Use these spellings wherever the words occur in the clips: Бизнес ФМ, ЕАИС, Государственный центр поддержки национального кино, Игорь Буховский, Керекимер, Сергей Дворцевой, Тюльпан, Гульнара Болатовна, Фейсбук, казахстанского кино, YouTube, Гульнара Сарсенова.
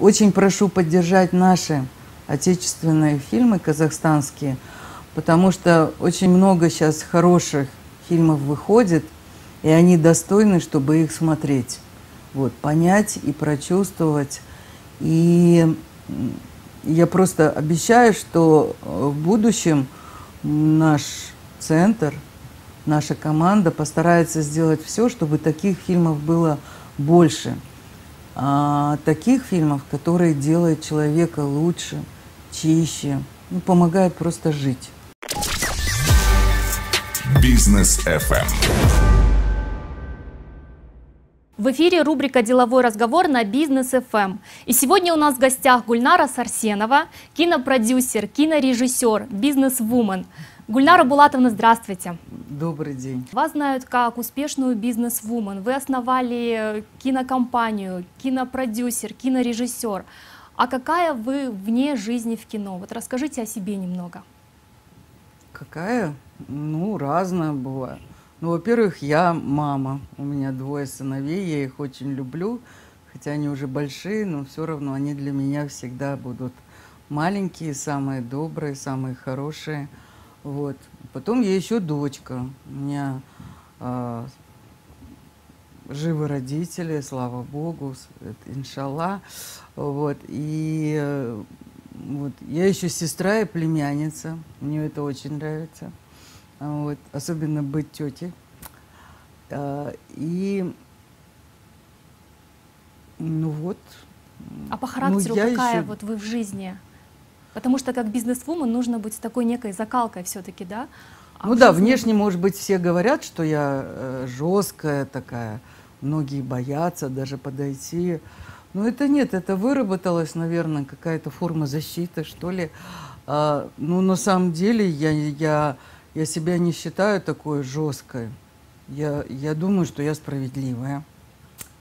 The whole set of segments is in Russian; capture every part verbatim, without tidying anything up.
Очень прошу поддержать наши отечественные фильмы казахстанские, потому что очень много сейчас хороших фильмов выходит, и они достойны, чтобы их смотреть, вот, понять и прочувствовать. И я просто обещаю, что в будущем наш центр, наша команда постарается сделать все, чтобы таких фильмов было больше. А таких фильмов, которые делают человека лучше, чище, ну, помогают просто жить. Бизнес эф эм. В эфире рубрика «Деловой разговор» на Бизнес эф эм. И сегодня у нас в гостях Гульнара Сарсенова, кинопродюсер, кинорежиссер, бизнес-вумен. Гульнара Булатовна, здравствуйте. Добрый день. Вас знают как успешную бизнес-вумен. Вы основали кинокомпанию, кинопродюсер, кинорежиссер. А какая вы вне жизни в кино? Вот расскажите о себе немного. Какая? Ну, разная бывает. Ну, во-первых, я мама, у меня двое сыновей, я их очень люблю, хотя они уже большие, но все равно они для меня всегда будут маленькие, самые добрые, самые хорошие. Вот. Потом я еще дочка, у меня э, живы родители, слава богу, иншалла. Вот. И э, вот. Я еще сестра и племянница, мне это очень нравится. Вот, особенно быть тетей. А, и ну вот. А по характеру ну, какая еще... вот вы в жизни? Потому что как бизнес-вумен нужно быть с такой некой закалкой все-таки, да? А ну да, жизни... внешне, может быть, все говорят, что я жесткая такая, многие боятся даже подойти. Но это нет, это выработалась, наверное, какая-то форма защиты, что ли. А, ну, на самом деле, я... я Я себя не считаю такой жесткой. Я, я думаю, что я справедливая.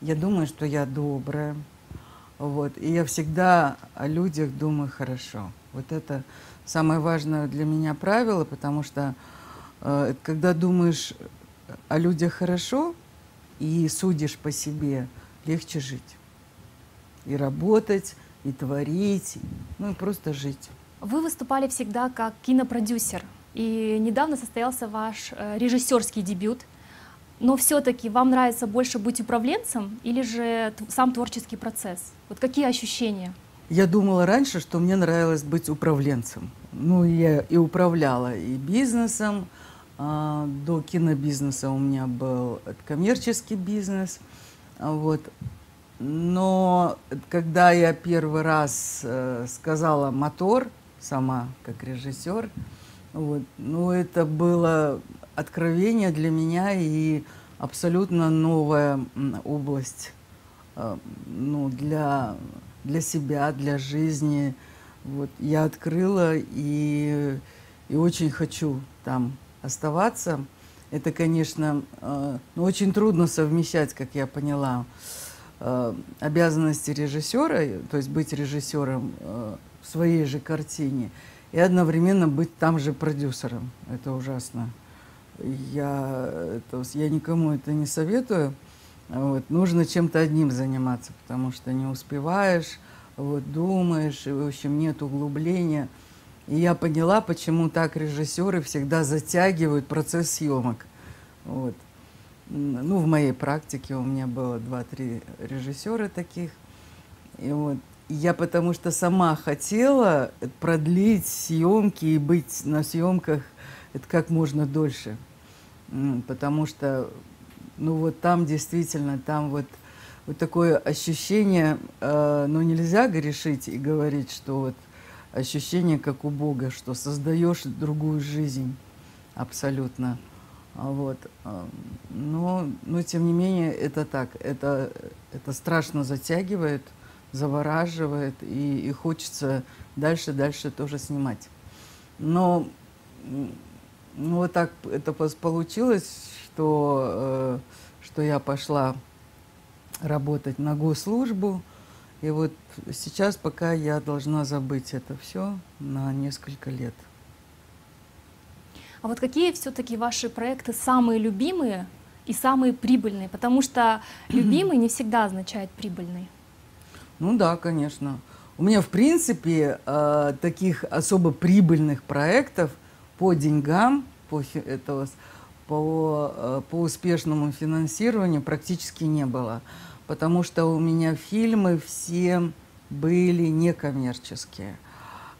Я думаю, что я добрая. Вот. И я всегда о людях думаю хорошо. Вот это самое важное для меня правило, потому что э, когда думаешь о людях хорошо и судишь по себе, легче жить. И работать, и творить, ну и просто жить. Вы выступали всегда как кинопродюсер. И недавно состоялся ваш режиссерский дебют. Но все-таки вам нравится больше быть управленцем или же сам творческий процесс? Вот какие ощущения? Я думала раньше, что мне нравилось быть управленцем. Ну, я и управляла и бизнесом. До кинобизнеса у меня был коммерческий бизнес. Вот. Но когда я первый раз сказала «мотор» сама, как режиссер, вот. Ну, это было откровение для меня и абсолютно новая область ну, для, для себя, для жизни. Вот. Я открыла и, и очень хочу там оставаться. Это, конечно, ну, очень трудно совмещать, как я поняла, обязанности режиссера, то есть быть режиссером в своей же картине, и одновременно быть там же продюсером. Это ужасно. Я, это, я никому это не советую. Вот. Нужно чем-то одним заниматься, потому что не успеваешь, вот, думаешь, и, в общем, нет углубления. И я поняла, почему так режиссеры всегда затягивают процесс съемок. Вот. Ну, в моей практике у меня было два-три режиссера таких. И вот. Я потому что сама хотела продлить съемки и быть на съемках это как можно дольше. Потому что, ну вот там действительно, там вот, вот такое ощущение, э, ну нельзя грешить и говорить, что вот ощущение как у Бога, что создаешь другую жизнь абсолютно. Вот. Но, но тем не менее это так, это, это страшно затягивает. Завораживает, и, и хочется дальше, дальше тоже снимать. Но ну, вот так это получилось, что, э, что я пошла работать на госслужбу, и вот сейчас пока я должна забыть это все на несколько лет. А вот какие все-таки ваши проекты самые любимые и самые прибыльные? Потому что любимый не всегда означает прибыльный. Ну да, конечно. У меня, в принципе, таких особо прибыльных проектов по деньгам, по, этого, по, по успешному финансированию практически не было. Потому что у меня фильмы все были некоммерческие.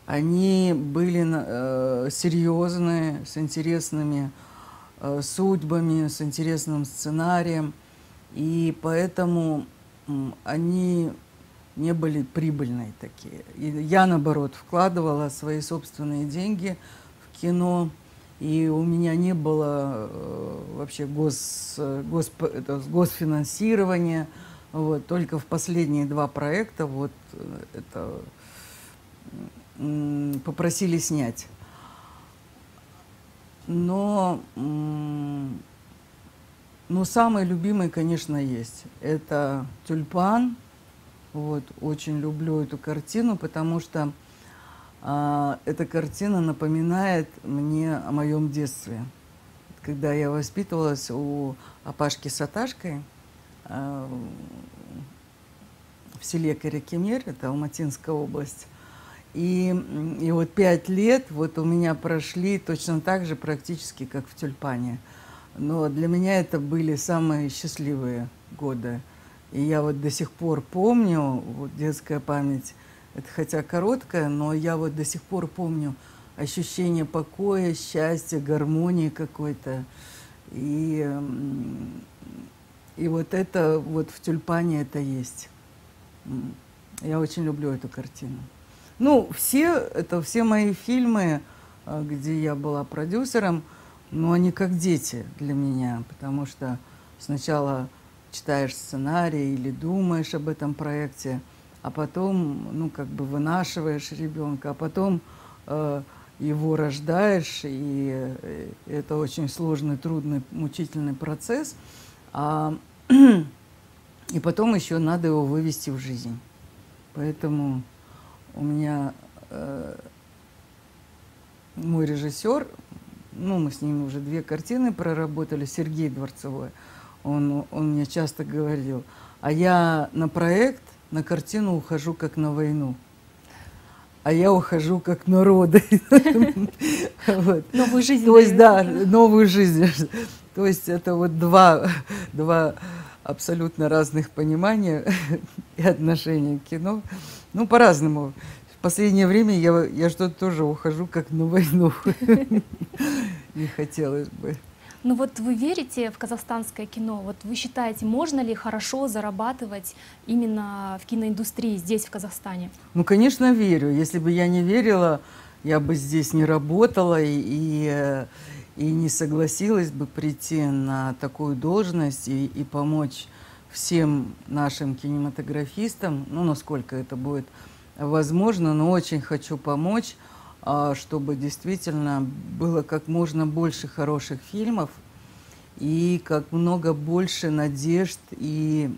Они были серьезные, с интересными судьбами, с интересным сценарием. И поэтому они не были прибыльные такие. И я, наоборот, вкладывала свои собственные деньги в кино, и у меня не было э, вообще гос, госп, это, госфинансирования. Вот, только в последние два проекта вот, это, э, попросили снять. Но, э, но самый любимый, конечно, есть. Это «Тюльпан». Вот, очень люблю эту картину, потому что а, эта картина напоминает мне о моем детстве. Когда я воспитывалась у Апашки с Аташкой а, в селе Керекимер, это Алматинская область. И, и вот пять лет вот у меня прошли точно так же практически, как в «Тюльпане». Но для меня это были самые счастливые годы. И я вот до сих пор помню, вот детская память, это хотя короткая, но я вот до сих пор помню ощущение покоя, счастья, гармонии какой-то. И, и вот это вот в «Тюльпане» это есть. Я очень люблю эту картину. Ну, все, это все мои фильмы, где я была продюсером, но они как дети для меня, потому что сначала читаешь сценарий или думаешь об этом проекте, а потом, ну, как бы вынашиваешь ребенка, а потом э, его рождаешь, и это очень сложный, трудный, мучительный процесс. А, и потом еще надо его вывести в жизнь. Поэтому у меня э, мой режиссер, ну, мы с ним уже две картины проработали, Сергей Дворцевой. Он, он мне часто говорил, а я на проект, на картину ухожу как на войну, а я ухожу как на роды. Новую жизнь. То есть, да, новую жизнь. То есть это вот два абсолютно разных понимания и отношения к кино. Ну, по-разному. В последнее время я что-то тоже ухожу как на войну. Не хотелось бы. Ну вот вы верите в казахстанское кино? Вот вы считаете, можно ли хорошо зарабатывать именно в киноиндустрии здесь, в Казахстане? Ну, конечно, верю. Если бы я не верила, я бы здесь не работала и, и, и не согласилась бы прийти на такую должность и, и помочь всем нашим кинематографистам, ну, насколько это будет возможно, но очень хочу помочь, чтобы действительно было как можно больше хороших фильмов и как много больше надежд и,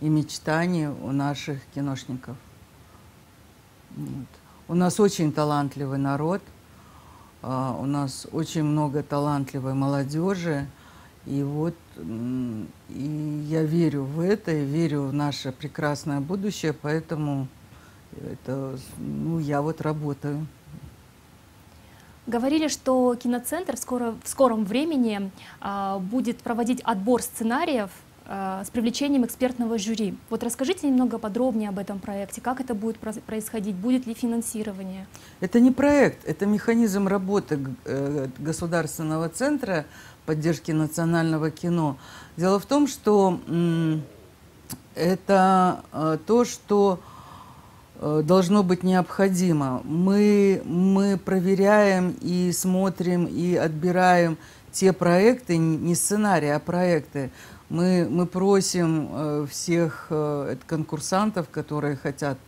и мечтаний у наших киношников. Вот. У нас очень талантливый народ, у нас очень много талантливой молодежи, и вот и я верю в это, и верю в наше прекрасное будущее, поэтому... Это, ну, я вот работаю. Говорили, что киноцентр скоро, в скором времени а, будет проводить отбор сценариев а, с привлечением экспертного жюри. Вот расскажите немного подробнее об этом проекте. Как это будет происходить? Будет ли финансирование? Это не проект, это механизм работы Государственного центра поддержки национального кино. Дело в том, что это то, что должно быть необходимо. Мы, мы проверяем и смотрим, и отбираем те проекты, не сценарии, а проекты. Мы, мы просим всех конкурсантов, которые хотят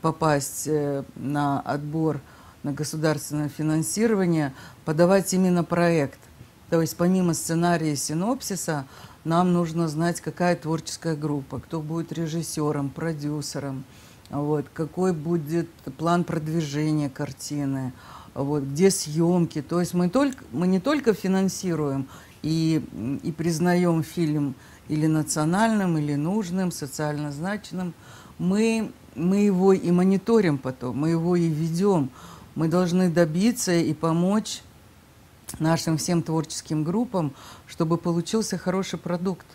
попасть на отбор на государственное финансирование, подавать именно проект. То есть помимо сценария и синопсиса, нам нужно знать, какая творческая группа, кто будет режиссером, продюсером. Вот, какой будет план продвижения картины, вот, где съемки. То есть мы, только, мы не только финансируем и, и признаем фильм или национальным, или нужным, социально значимым, мы, мы его и мониторим потом, мы его и ведем. Мы должны добиться и помочь нашим всем творческим группам, чтобы получился хороший продукт,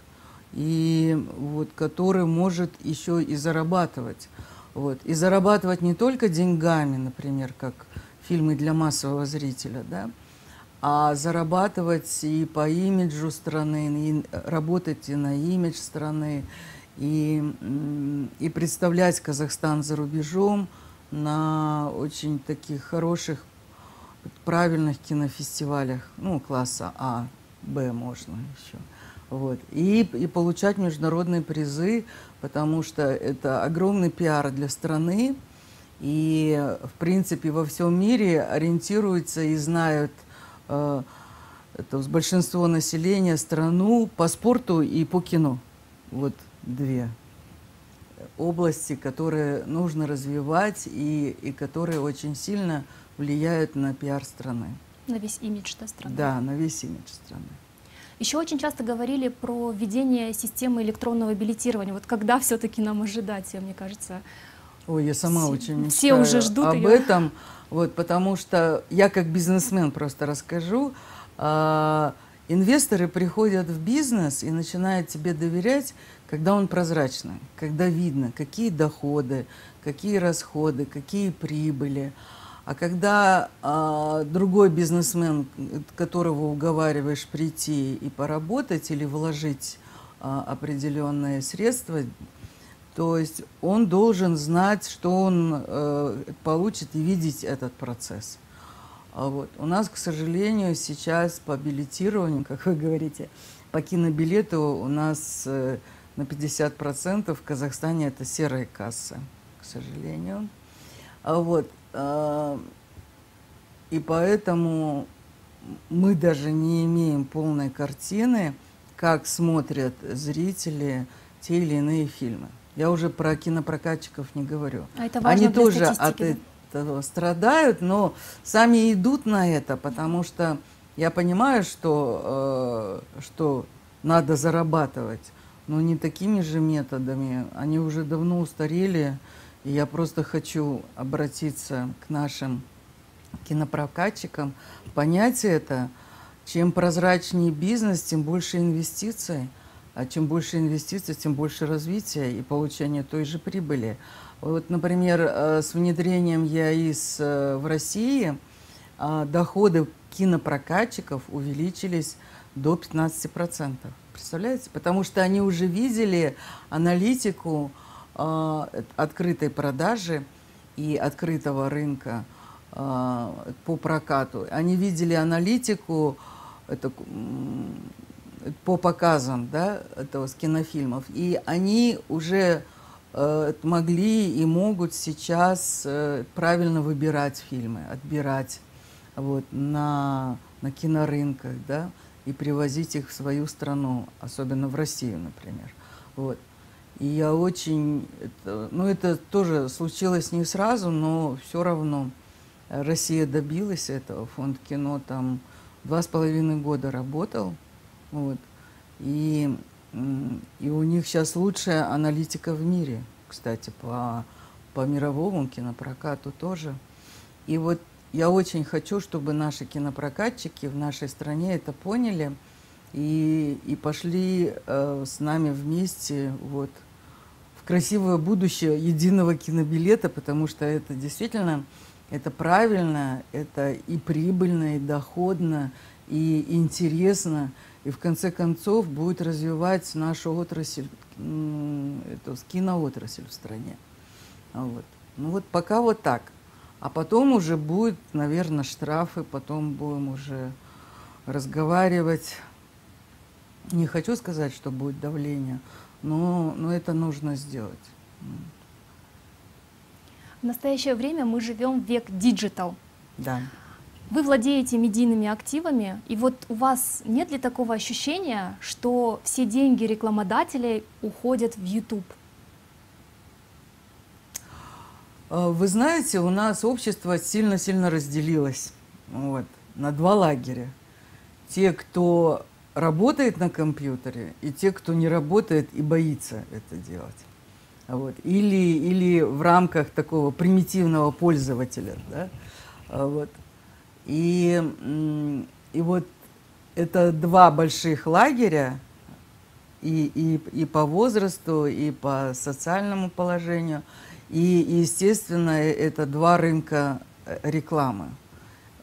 и вот, который может еще и зарабатывать. Вот. И зарабатывать не только деньгами, например, как фильмы для массового зрителя, да, а зарабатывать и по имиджу страны, и работать и на имидж страны, и, и представлять Казахстан за рубежом на очень таких хороших, правильных кинофестивалях, ну, класса А, Б можно еще. Вот. И, и получать международные призы, потому что это огромный пиар для страны. И, в принципе, во всем мире ориентируются и знают э, это, большинство населения страну по спорту и по кино. Вот две области, которые нужно развивать и, и которые очень сильно влияют на пиар страны. На весь имидж страны. Да, на весь имидж страны. Еще очень часто говорили про введение системы электронного билетирования. Вот когда все-таки нам ожидать, мне кажется? Ой, я сама все, очень мечтаю все уже ждут об ее. этом. Вот, потому что я как бизнесмен просто расскажу. А, инвесторы приходят в бизнес и начинают тебе доверять, когда он прозрачный, когда видно, какие доходы, какие расходы, какие прибыли. А когда а, другой бизнесмен, которого уговариваешь прийти и поработать или вложить а, определенные средства, то есть он должен знать, что он а, получит, и видеть этот процесс. А вот. У нас, к сожалению, сейчас по билетированию, как вы говорите, по кинобилету у нас а, на пятьдесят процентов в Казахстане это серые кассы, к сожалению. А вот. И поэтому мы даже не имеем полной картины, как смотрят зрители те или иные фильмы. Я уже про кинопрокатчиков не говорю. А это важно. Они тоже от этого страдают, но сами идут на это, потому что я понимаю, что, что надо зарабатывать, но не такими же методами. Они уже давно устарели. И я просто хочу обратиться к нашим кинопрокатчикам, понять это. Чем прозрачнее бизнес, тем больше инвестиций, а чем больше инвестиций, тем больше развития и получения той же прибыли. Вот, например, с внедрением ЕАИС в России доходы кинопрокатчиков увеличились до пятнадцати процентов. Представляете? Потому что они уже видели аналитику открытой продажи и открытого рынка а, по прокату. Они видели аналитику это, по показам, да, этого, с кинофильмов. И они уже а, могли и могут сейчас а, правильно выбирать фильмы, отбирать вот, на, на кинорынках, да, и привозить их в свою страну, особенно в Россию, например. Вот. И я очень... Это, ну, это тоже случилось не сразу, но все равно Россия добилась этого. Фонд кино там два с половиной года работал. Вот, и, и у них сейчас лучшая аналитика в мире, кстати, по, по мировому кинопрокату тоже. И вот я очень хочу, чтобы наши кинопрокатчики в нашей стране это поняли и, и пошли э, с нами вместе вот, красивое будущее единого кинобилета, потому что это действительно, это правильно, это и прибыльно, и доходно, и интересно, и в конце концов будет развивать нашу отрасль, эту киноотрасль в стране. Вот. Ну вот пока вот так. А потом уже будет, наверное, штрафы, потом будем уже разговаривать. Не хочу сказать, что будет давление, Но, но это нужно сделать. В настоящее время мы живем в век диджитал. Да. Вы владеете медийными активами, и вот у вас нет ли такого ощущения, что все деньги рекламодателей уходят в YouTube? Вы знаете, у нас общество сильно-сильно разделилось вот, на два лагеря. Те, кто работает на компьютере, и те, кто не работает и боится это делать. вот, или, или в рамках такого примитивного пользователя. Да, вот. И, и вот это два больших лагеря и, и, и по возрасту, и по социальному положению. И, естественно, это два рынка рекламы.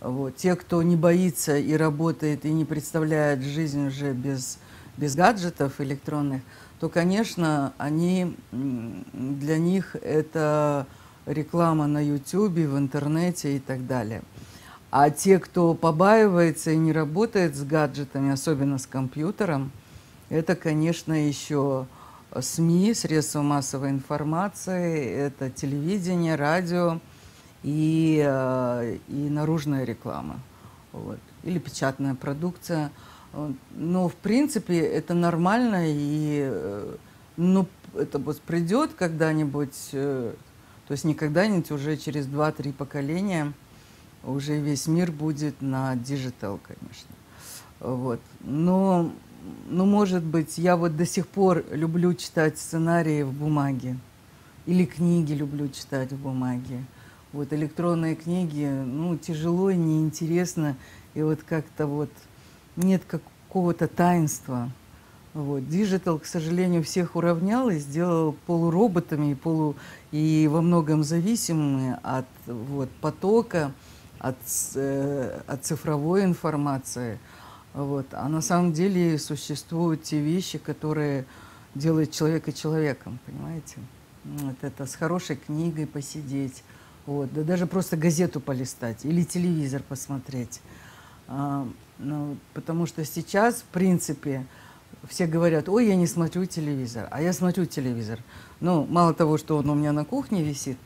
Вот. Те, кто не боится и работает, и не представляет жизнь уже без, без гаджетов электронных, то, конечно, они, для них это реклама на ютубе, в интернете и так далее. А те, кто побаивается и не работает с гаджетами, особенно с компьютером, это, конечно, еще СМИ, средства массовой информации, это телевидение, радио и, и наружная реклама, вот, или печатная продукция. Но, в принципе, это нормально, и ну, это вот придет когда-нибудь, то есть не когда-нибудь, уже через два-три поколения уже весь мир будет на диджитал, конечно. Вот. Но, ну, может быть, я вот до сих пор люблю читать сценарии в бумаге, или книги люблю читать в бумаге. Вот электронные книги, ну, тяжело, неинтересно, и вот как-то вот нет какого-то таинства. Вот. Диджитал, к сожалению, всех уравнял и сделал полуроботами и, полу... и во многом зависимыми от вот, потока, от, э, от цифровой информации. Вот. А на самом деле существуют те вещи, которые делают человека человеком, понимаете? Вот это с хорошей книгой посидеть, вот. Да даже просто газету полистать или телевизор посмотреть. А, ну, потому что сейчас, в принципе, все говорят: ой, я не смотрю телевизор, а я смотрю телевизор. Ну, мало того, что он у меня на кухне висит,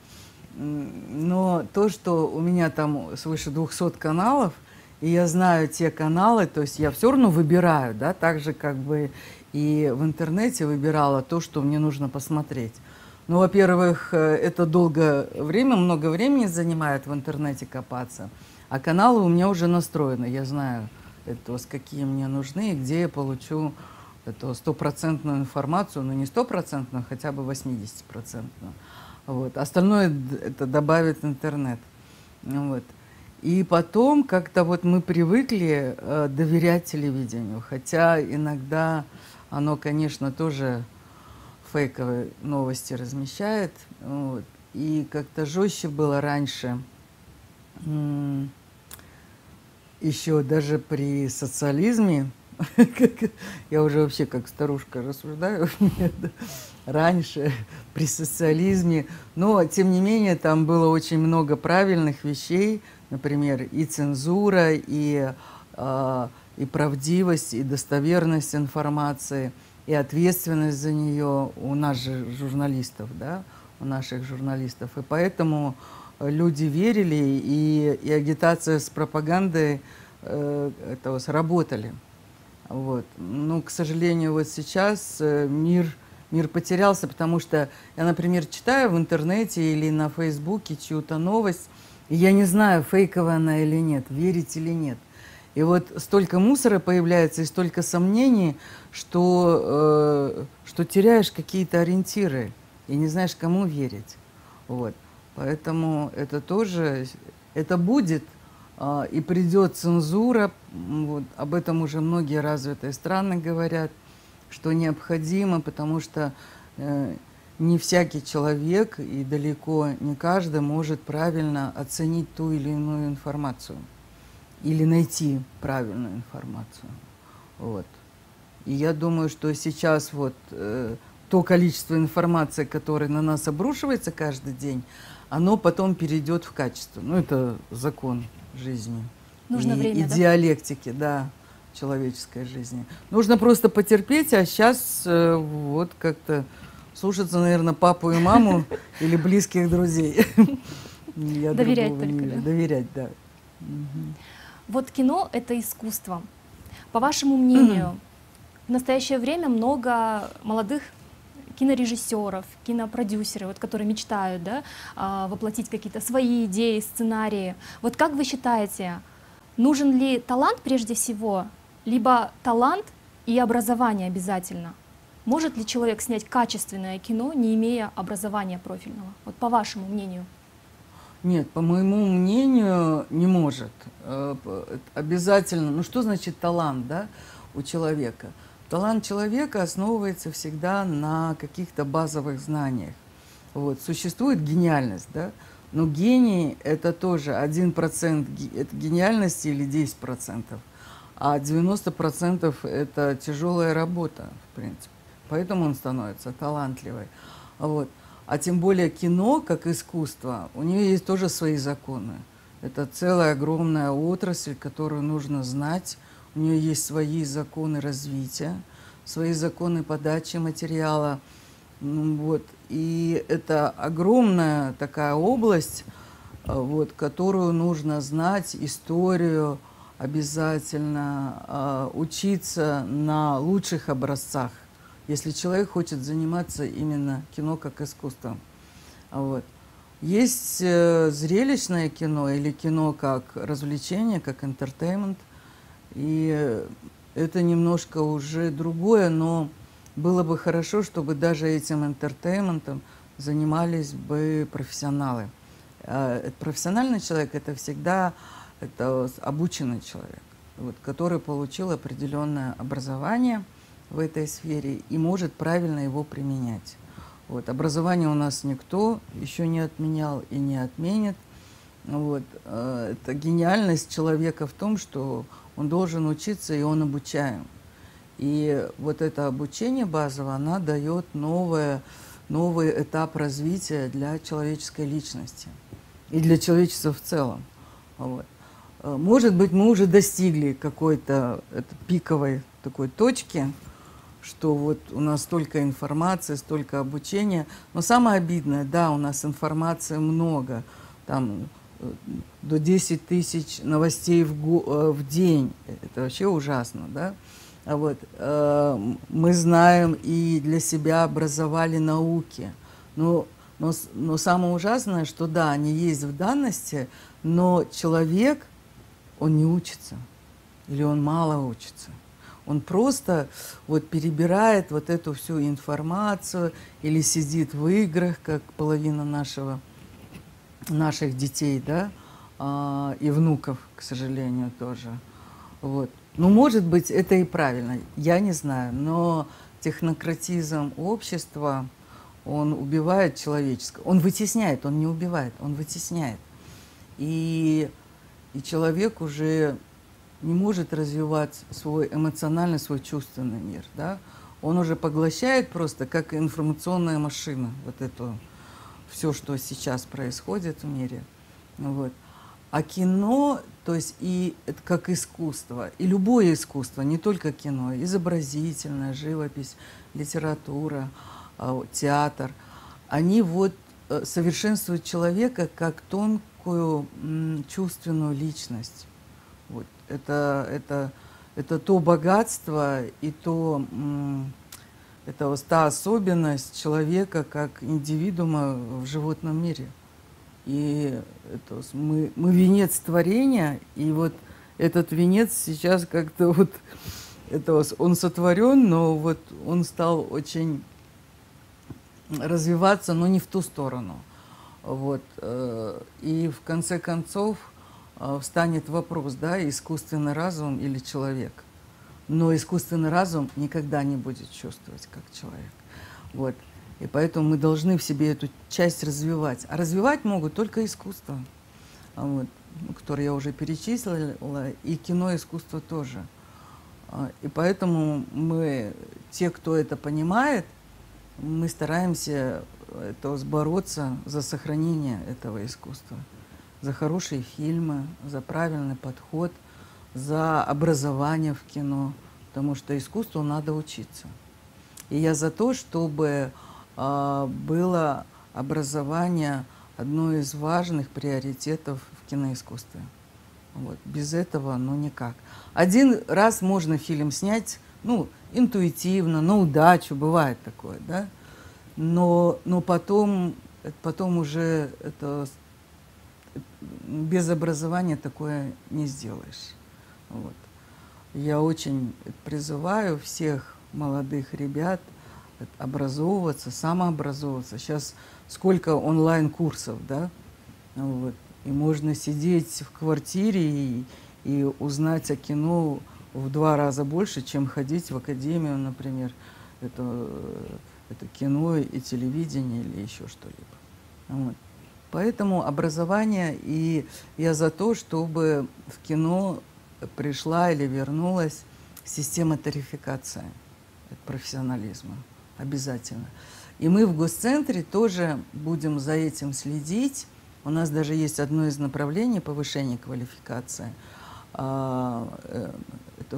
но то, что у меня там свыше двухсот каналов, и я знаю те каналы, то есть я все равно выбираю, да, так же, как бы и в интернете выбирала то, что мне нужно посмотреть. Ну, во-первых, это долгое время, много времени занимает в интернете копаться, а каналы у меня уже настроены, я знаю, это, какие мне нужны и где я получу эту стопроцентную информацию, ну, не стопроцентную, хотя бы восьмидесятипроцентную. Вот. Остальное это добавит интернет. Вот. И потом как-то вот мы привыкли э, доверять телевидению, хотя иногда оно, конечно, тоже фейковые новости размещает. Вот. И как-то жестче было раньше, м-м, еще даже при социализме, я уже вообще как старушка рассуждаю, раньше при социализме, но тем не менее там было очень много правильных вещей. Например, и цензура, и, э, и правдивость, и достоверность информации, и ответственность за нее у нас же журналистов, да, у наших журналистов. И поэтому люди верили, и, и агитация с пропагандой э, этого, сработали. Вот. Ну, к сожалению, вот сейчас мир, мир потерялся, потому что я, например, читаю в интернете или на Фейсбуке чью-то новость, и я не знаю, фейковая она или нет, верить или нет. И вот столько мусора появляется и столько сомнений, что, э, что теряешь какие-то ориентиры и не знаешь, кому верить. Вот. Поэтому это тоже, это будет, э, и придет цензура. Вот. Об этом уже многие развитые страны говорят, что необходимо, потому что... Э, не всякий человек и далеко не каждый может правильно оценить ту или иную информацию или найти правильную информацию. Вот. И я думаю, что сейчас вот э, то количество информации, которое на нас обрушивается каждый день, оно потом перейдет в качество. Ну, это закон жизни. Нужно и, время, и да? диалектики, да, человеческой жизни. Нужно просто потерпеть, а сейчас э, вот как-то... Слушаться, наверное, папу и маму или близких друзей. Я доверять только, да? Доверять, да. Угу. Вот кино — это искусство. По вашему мнению, в настоящее время много молодых кинорежиссеров, кинопродюсеров, вот, которые мечтают, да, воплотить какие-то свои идеи, сценарии. Вот как вы считаете, нужен ли талант прежде всего, либо талант и образование обязательно? Может ли человек снять качественное кино, не имея образования профильного? Вот по вашему мнению. Нет, по моему мнению, не может. Обязательно. Ну что значит талант, да, у человека? Талант человека основывается всегда на каких-то базовых знаниях. Вот. Существует гениальность, да? Но гений – это тоже один процент гениальности или десять процентов, а девяносто процентов – это тяжелая работа, в принципе. Поэтому он становится талантливой. Вот. А тем более кино, как искусство, у нее есть тоже свои законы. Это целая огромная отрасль, которую нужно знать. У нее есть свои законы развития, свои законы подачи материала. Вот. И это огромная такая область, вот, которую нужно знать, историю обязательно, учиться на лучших образцах, если человек хочет заниматься именно кино как искусством. Вот. Есть зрелищное кино или кино как развлечение, как entertainment. И это немножко уже другое, но было бы хорошо, чтобы даже этим энтертейментом занимались бы профессионалы. Профессиональный человек – это всегда это обученный человек, вот, который получил определенное образование в этой сфере и может правильно его применять. Вот, образование у нас никто еще не отменял и не отменит. Вот, это гениальность человека в том, что он должен учиться, и он обучаем. И вот это обучение базовое, оно дает новое, новый этап развития для человеческой личности и для человечества в целом. Вот. Может быть, мы уже достигли какой-то пиковой такой точки, что вот у нас столько информации, столько обучения. Но самое обидное, да, у нас информации много, там до десяти тысяч новостей в, в день. Это вообще ужасно, да? Вот. Мы знаем и для себя образовали науки. Но, но, но самое ужасное, что да, они есть в данности, но человек, он не учится. Или он мало учится. Он просто вот перебирает вот эту всю информацию или сидит в играх, как половина нашего, наших детей, да, и внуков, к сожалению, тоже. Вот. Ну, может быть, это и правильно, я не знаю, но технократизм общества, он убивает человеческое, он вытесняет, он не убивает, он вытесняет. И, и человек уже не может развивать свой эмоциональный, свой чувственный мир, да? Он уже поглощает просто как информационная машина вот это все, что сейчас происходит в мире. Вот. А кино, то есть и это как искусство, и любое искусство, не только кино, изобразительная, живопись, литература, театр, они вот совершенствуют человека как тонкую чувственную личность. Вот. Это, это, это то богатство и то, это вот та особенность человека как индивидуума в животном мире. И это, мы, мы венец творения, и вот этот венец сейчас как-то вот, это, он сотворен, но вот он стал очень развиваться, но не в ту сторону. Вот. И в конце концов встанет вопрос, да, искусственный разум или человек. Но искусственный разум никогда не будет чувствовать как человек. Вот. И поэтому мы должны в себе эту часть развивать. А развивать могут только искусство, вот, которое я уже перечислила, и кино, и искусство тоже. И поэтому мы, те, кто это понимает, мы стараемся это, бороться за сохранение этого искусства, за хорошие фильмы, за правильный подход, за образование в кино, потому что искусству надо учиться. И я за то, чтобы было образование одной из важных приоритетов в киноискусстве. Вот. Без этого, ну, никак. Один раз можно фильм снять, ну, интуитивно, на удачу, бывает такое, да? Но, но потом, потом уже это, без образования такое не сделаешь. Вот. Я очень призываю всех молодых ребят образовываться, самообразовываться. Сейчас сколько онлайн-курсов, да? Вот. И можно сидеть в квартире и, и узнать о кино в два раза больше, чем ходить в академию, например. Это, это кино и телевидение или еще что-либо. Вот. Поэтому образование, и я за то, чтобы в кино пришла или вернулась система тарификации профессионализма. Обязательно. И мы в Госцентре тоже будем за этим следить. У нас даже есть одно из направлений повышения квалификации. Это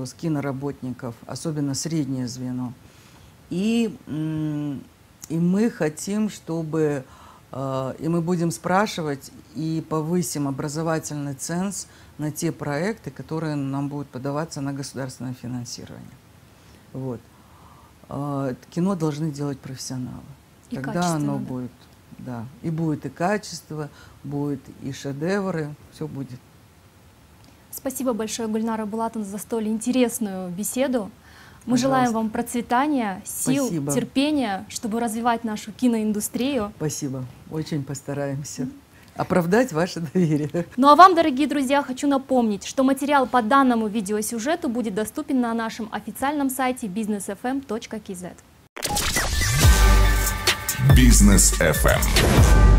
с киноработников, особенно среднее звено. И, и мы хотим, чтобы... И мы будем спрашивать и повысим образовательный ценз на те проекты, которые нам будут подаваться на государственное финансирование. Вот. Кино должны делать профессионалы. И тогда оно да. будет, да, и будет и качество, будет и шедевры, все будет. Спасибо большое, Гульнара Булатовна, за столь интересную беседу. Мы Пожалуйста. Желаем вам процветания, сил, Спасибо. Терпения, чтобы развивать нашу киноиндустрию. Спасибо. Очень постараемся оправдать ваше доверие. Ну а вам, дорогие друзья, хочу напомнить, что материал по данному видеосюжету будет доступен на нашем официальном сайте бизнес эф эм точка кей зет. Бизнес эф эм